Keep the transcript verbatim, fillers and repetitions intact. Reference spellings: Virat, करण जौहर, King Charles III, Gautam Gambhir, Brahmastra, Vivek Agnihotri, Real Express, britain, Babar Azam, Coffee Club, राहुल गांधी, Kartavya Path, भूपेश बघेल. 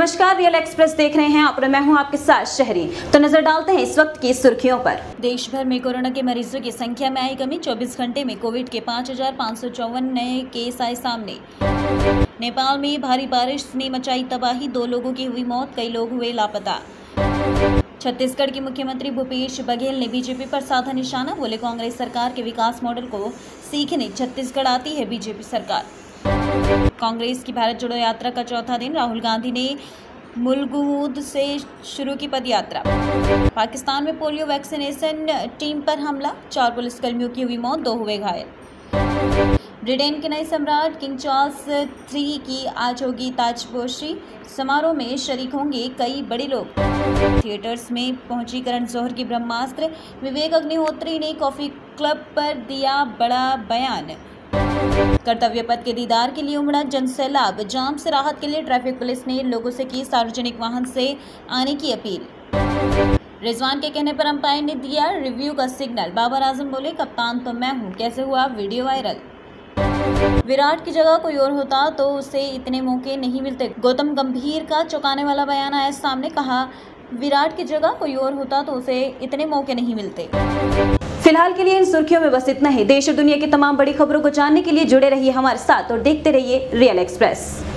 नमस्कार, real express देख रहे हैं आप और मैं हूं आपके साथ शहरी। तो नजर डालते हैं इस वक्त की सुर्खियों पर। देश भर में कोरोना के मरीजों की संख्या में आई कमी। चौबीस घंटे में कोविड के पाँच हजार पाँच सौ चौवन नए केस आए सामने। नेपाल में भारी बारिश ने मचाई तबाही, दो लोगों की हुई मौत, कई लोग हुए लापता। छत्तीसगढ़ के मुख्यमंत्री भूपेश बघेल ने बीजेपी पर साधा निशाना, बोले कांग्रेस सरकार के विकास मॉडल को सीखने छत्तीसगढ़ आती है बीजेपी सरकार। कांग्रेस की भारत जोड़ो यात्रा का चौथा दिन, राहुल गांधी ने मुलगुहूद से शुरू की पदयात्रा। पाकिस्तान में पोलियो वैक्सीनेशन टीम पर हमला, चार पुलिसकर्मियों की हुई मौत, दो हुए घायल। ब्रिटेन के नए सम्राट किंग चार्ल्स थ्री की आज होगी ताजपोशी, समारोह में शरीक होंगे कई बड़े लोग। थिएटर्स में पहुंची करण जौहर की ब्रह्मास्त्र, विवेक अग्निहोत्री ने कॉफी क्लब पर दिया बड़ा बयान। कर्तव्य पथ के दीदार के लिए उमड़ा जनसैलाब, जाम से राहत के लिए ट्रैफिक पुलिस ने लोगों से की सार्वजनिक वाहन से आने की अपील। रिजवान के कहने पर अंपायर ने दिया रिव्यू का सिग्नल, बाबर आजम बोले कप्तान तो मैं हूं, कैसे हुआ वीडियो वायरल। विराट की जगह कोई और होता तो उसे इतने मौके नहीं मिलते, गौतम गंभीर का चौंकाने वाला बयान आया सामने, कहा विराट की जगह कोई और होता तो उसे इतने मौके नहीं मिलते। फिलहाल के लिए इन सुर्खियों में बस इतना ही। देश और दुनिया की तमाम बड़ी खबरों को जानने के लिए जुड़े रहिए हमारे साथ और देखते रहिए रियल एक्सप्रेस।